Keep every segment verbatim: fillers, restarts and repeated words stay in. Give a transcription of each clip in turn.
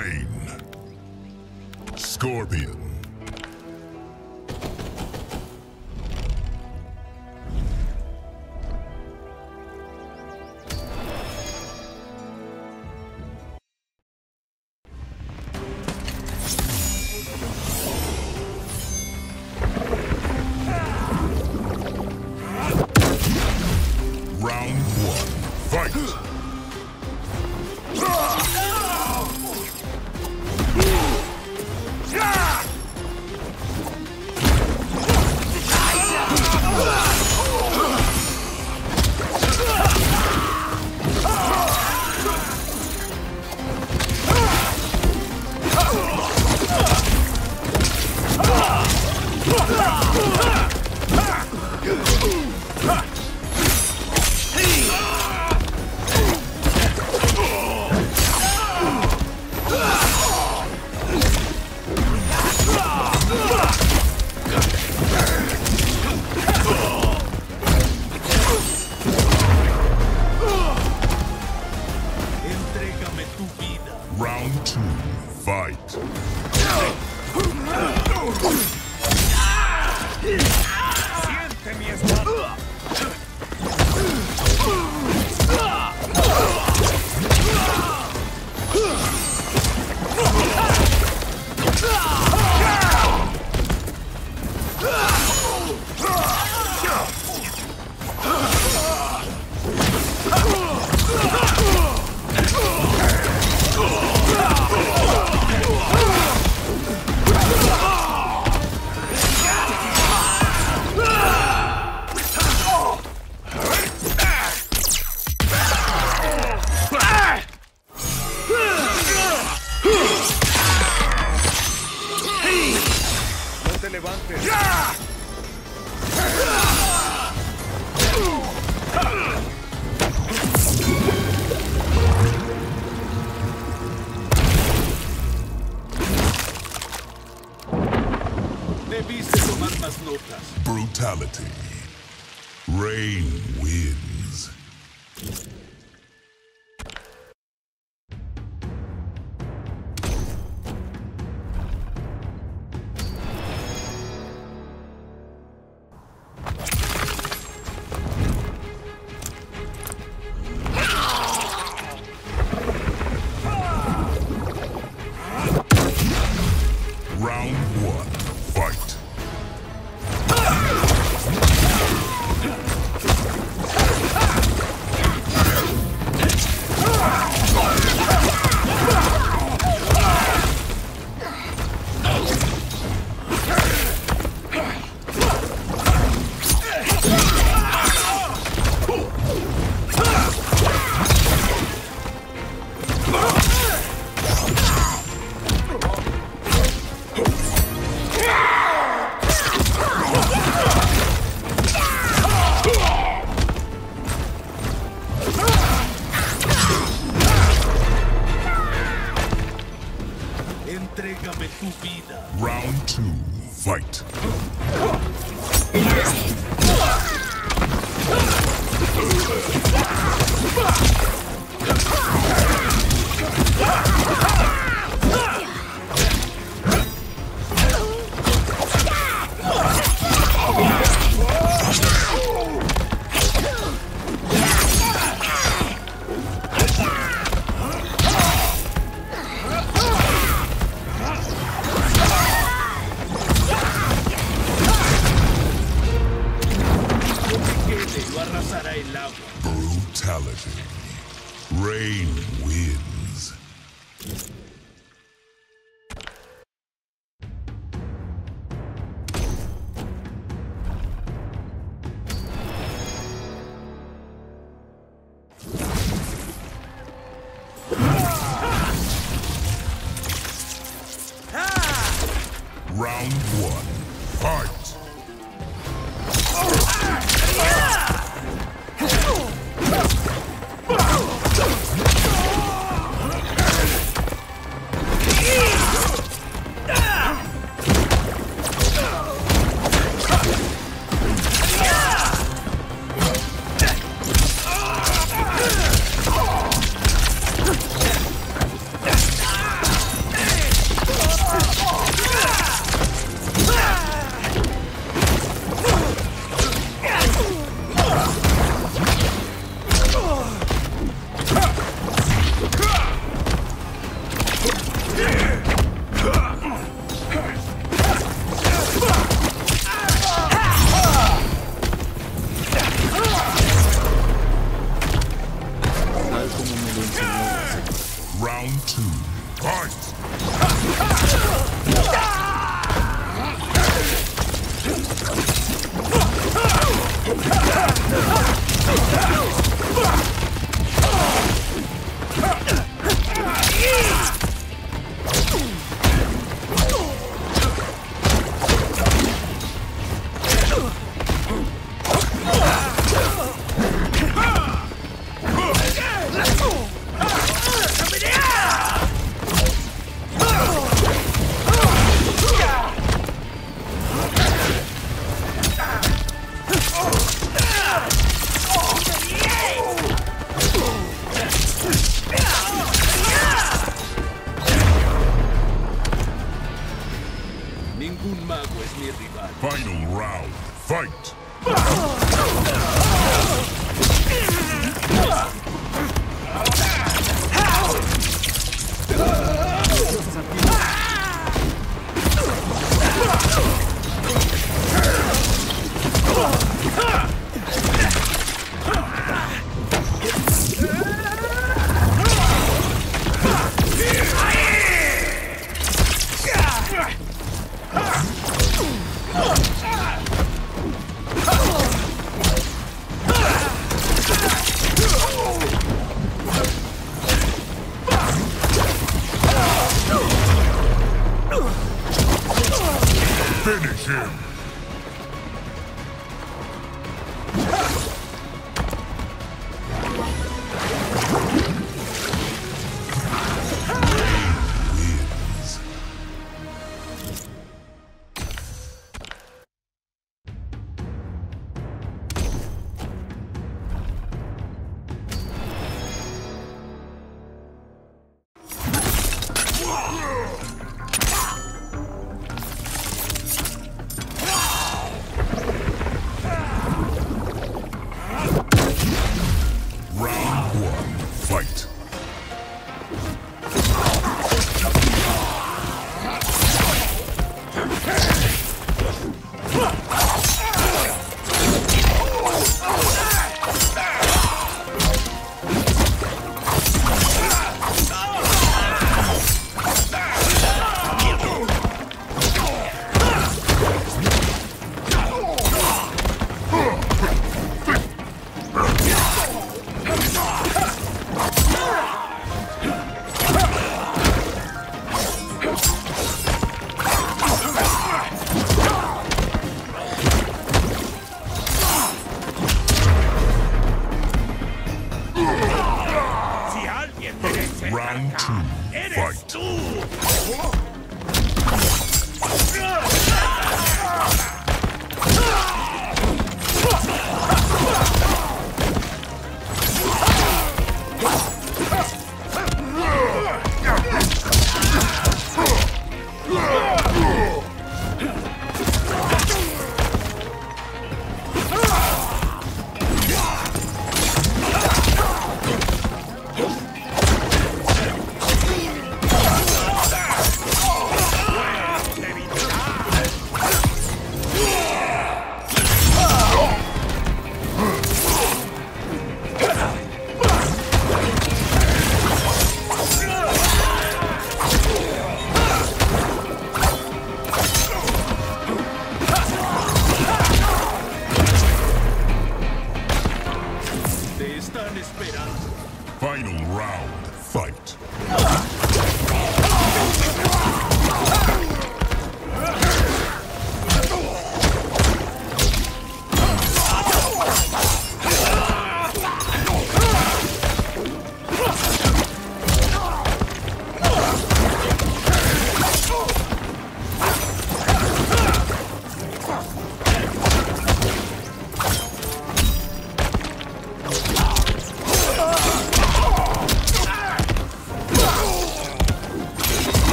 Rain. Scorpion. Brutality. Rain wins. Rain wins. Round one, fight. Round two. Fight! Final round, fight! Finish him!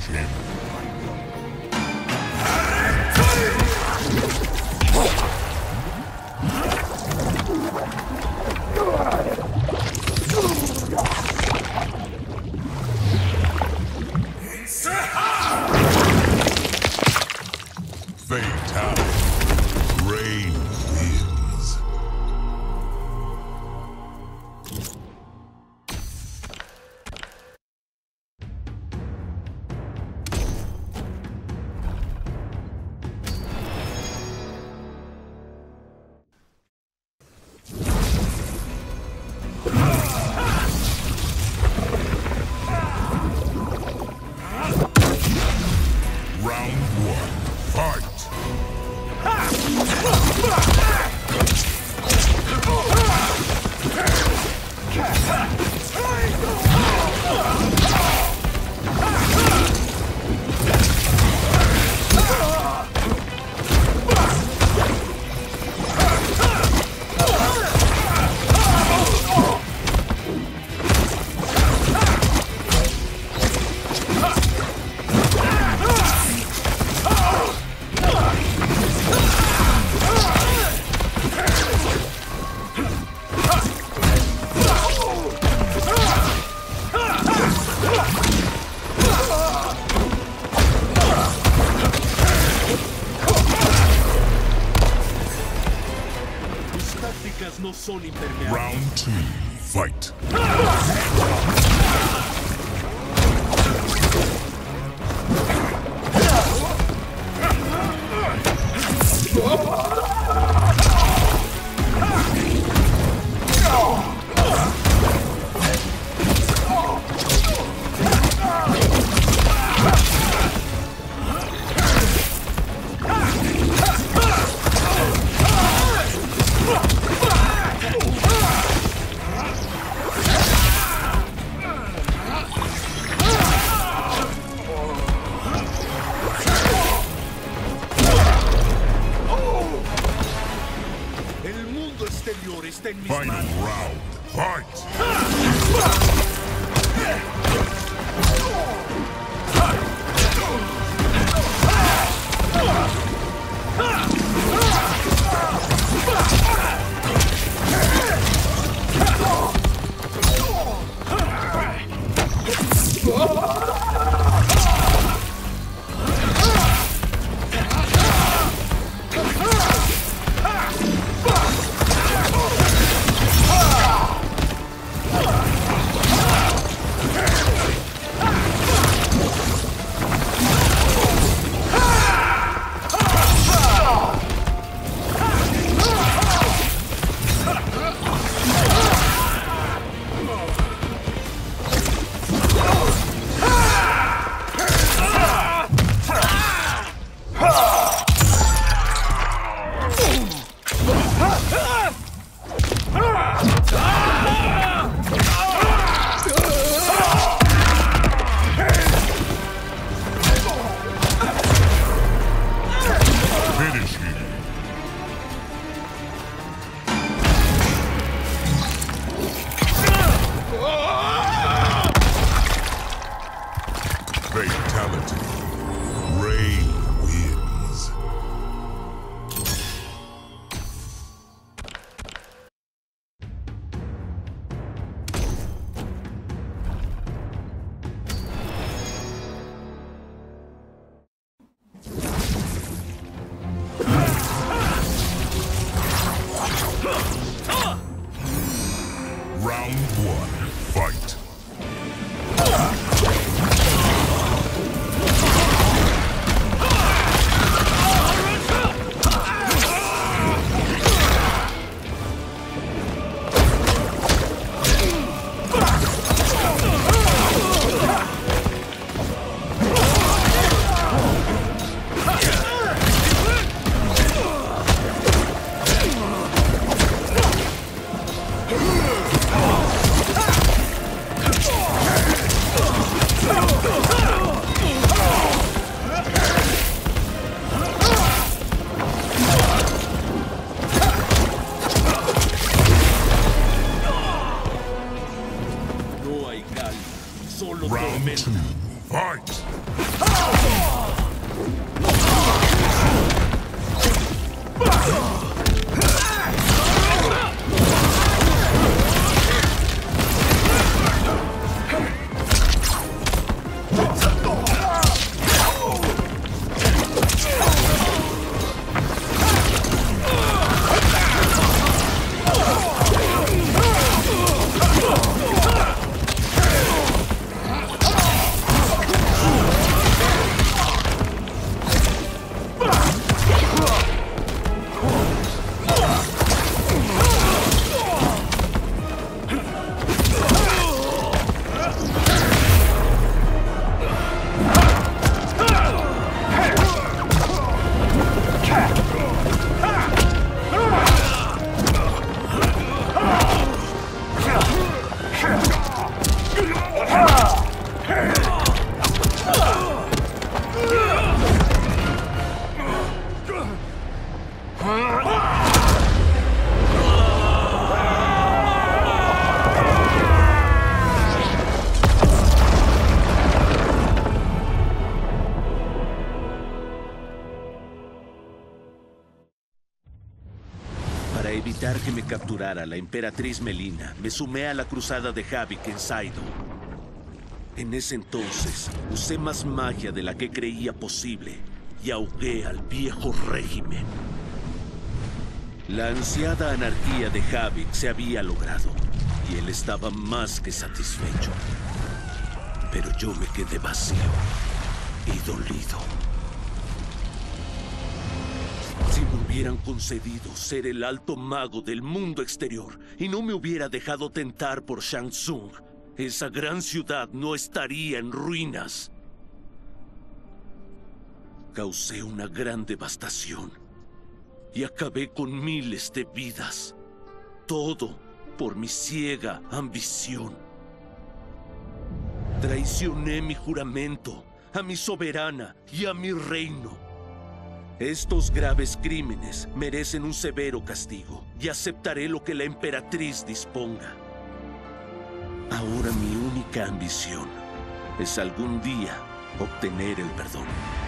finish him. Fatal. Rain wins. Round two, fight. Final round, fight! Fatality. Rain wins. Round one, fight. Round two, Fight! Que me capturara la Emperatriz Melina, me sumé a la cruzada de Havik en Saido. En ese entonces, usé más magia de la que creía posible y ahogué al viejo régimen. La ansiada anarquía de Havik se había logrado y él estaba más que satisfecho. Pero yo me quedé vacío y dolido. Si me hubieran concedido ser el alto mago del mundo exterior y no me hubiera dejado tentar por Shang Tsung, esa gran ciudad no estaría en ruinas. Causé una gran devastación y acabé con miles de vidas. Todo por mi ciega ambición. Traicioné mi juramento, a mi soberana y a mi reino. Estos graves crímenes merecen un severo castigo y aceptaré lo que la emperatriz disponga. Ahora mi única ambición es algún día obtener el perdón.